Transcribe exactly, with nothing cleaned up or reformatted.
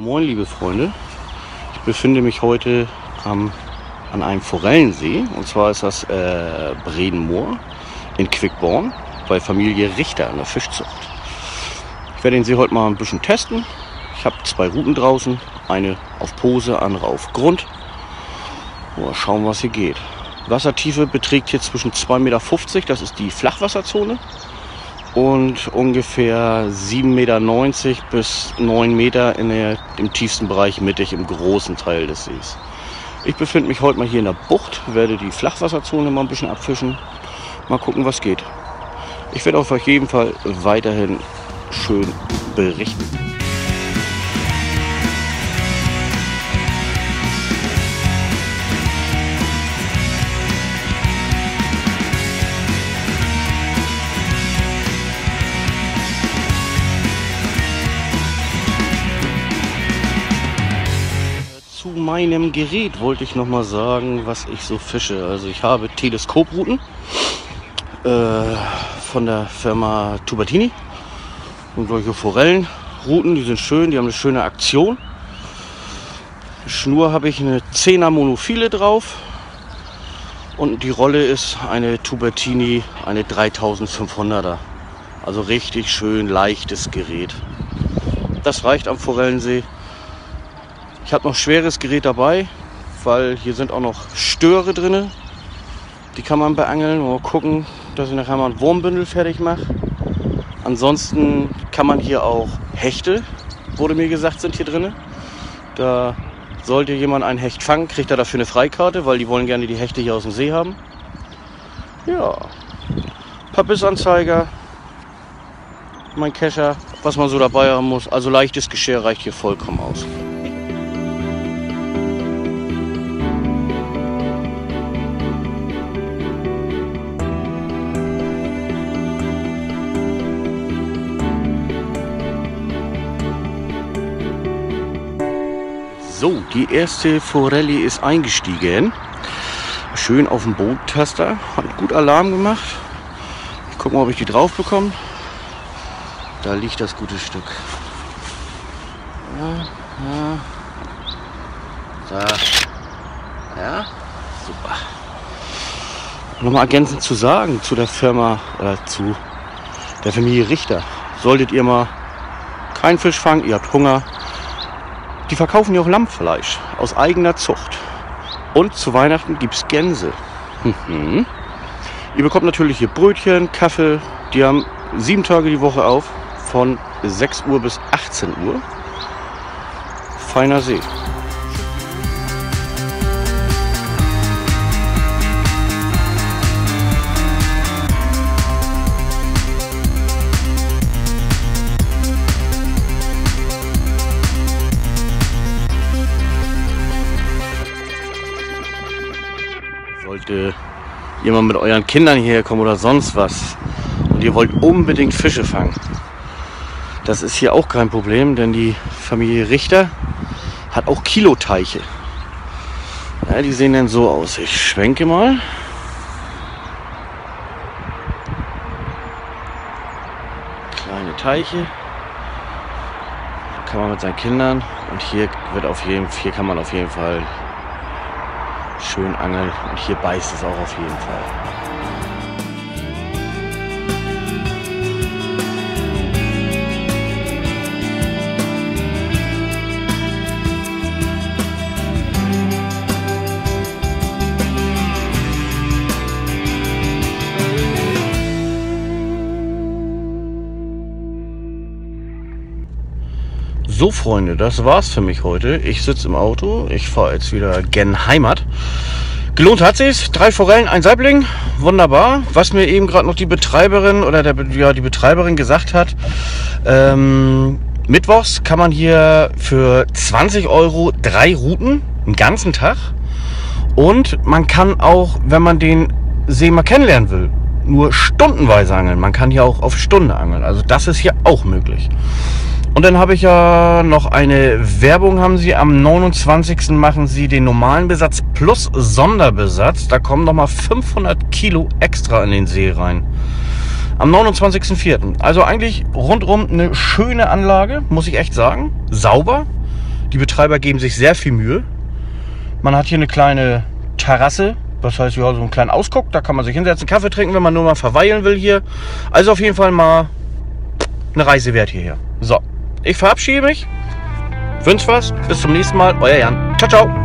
Moin liebe Freunde, ich befinde mich heute am, an einem Forellensee, und zwar ist das äh, Bredenmoor in Quickborn bei Familie Richter an der Fischzucht. Ich werde den See heute mal ein bisschen testen. Ich habe zwei Routen draußen, eine auf Pose, andere auf Grund. Boah, schauen, was hier geht. Wassertiefe beträgt hier zwischen zwei Meter fünfzig, das ist die Flachwasserzone, und ungefähr sieben Meter neunzig bis neun Meter in der, im tiefsten Bereich, mittig im großen Teil des Sees. Ich befinde mich heute mal hier in der Bucht, werde die Flachwasserzone mal ein bisschen abfischen, mal gucken, was geht. Ich werde auf jeden Fall weiterhin schön berichten. Zu meinem Gerät wollte ich noch mal sagen, was ich so fische. Also ich habe Teleskopruten äh, von der Firma Tubertini und solche Forellenruten, die sind schön, die haben eine schöne Aktion. Schnur habe ich eine zehner Monophile drauf und die Rolle ist eine Tubertini, eine dreitausendfünfhunderter. Also richtig schön leichtes Gerät. Das reicht am Forellensee. Ich habe noch schweres Gerät dabei, weil hier sind auch noch Störe drin. Die kann man beangeln. Mal gucken, dass ich nachher mal einen Wurmbündel fertig mache. Ansonsten kann man hier auch Hechte, wurde mir gesagt, sind hier drin. Da sollte jemand einen Hecht fangen, kriegt er dafür eine Freikarte, weil die wollen gerne die Hechte hier aus dem See haben. Ja, Papissanzeiger, mein Kescher, was man so dabei haben muss. Also leichtes Geschirr reicht hier vollkommen aus. So, die erste Forelle ist eingestiegen. Schön auf dem Boot-Taster. Hat gut Alarm gemacht. Ich gucke mal, ob ich die drauf bekomme. Da liegt das gute Stück. Ja, ja. Da. Ja, super. Nochmal ergänzend zu sagen zu der Firma, oder zu der Familie Richter. Solltet ihr mal keinen Fisch fangen, ihr habt Hunger. Die verkaufen ja auch Lammfleisch aus eigener Zucht. Und zu Weihnachten gibt es Gänse. Mhm. Ihr bekommt natürlich hier Brötchen, Kaffee. Die haben sieben Tage die Woche auf, von sechs Uhr bis achtzehn Uhr. Feiner See. Sollte jemand mit euren Kindern hierher kommen oder sonst was und ihr wollt unbedingt Fische fangen, das ist hier auch kein Problem, denn die Familie Richter hat auch Kiloteiche. Ja, die sehen dann so aus. Ich schwenke mal. Kleine Teiche. Kann man mit seinen Kindern, und hier, wird auf jeden, hier kann man auf jeden Fall schön angeln, und hier beißt es auch auf jeden Fall. So Freunde, das war's für mich heute. Ich sitze im Auto, ich fahre jetzt wieder gen Heimat. Gelohnt hat sich's. Drei Forellen, ein Saibling, wunderbar. Was mir eben gerade noch die Betreiberin oder der, ja, die Betreiberin gesagt hat, ähm, mittwochs kann man hier für zwanzig Euro drei Routen, einen ganzen Tag. Und man kann auch, wenn man den See mal kennenlernen will, nur stundenweise angeln. Man kann hier auch auf Stunde angeln, also das ist hier auch möglich. Und dann habe ich ja noch eine Werbung, haben sie am neunundzwanzigsten machen sie den normalen Besatz plus Sonderbesatz. Da kommen nochmal fünfhundert Kilo extra in den See rein. Am neunundzwanzigsten vierten Also eigentlich rundum eine schöne Anlage, muss ich echt sagen. Sauber. Die Betreiber geben sich sehr viel Mühe. Man hat hier eine kleine Terrasse, das heißt, ja, so einen kleinen Ausguck, da kann man sich hinsetzen, Kaffee trinken, wenn man nur mal verweilen will hier. Also auf jeden Fall mal eine Reise wert hierher. So, ich verabschiede mich, wünsche was, bis zum nächsten Mal, euer Jan. Ciao, ciao.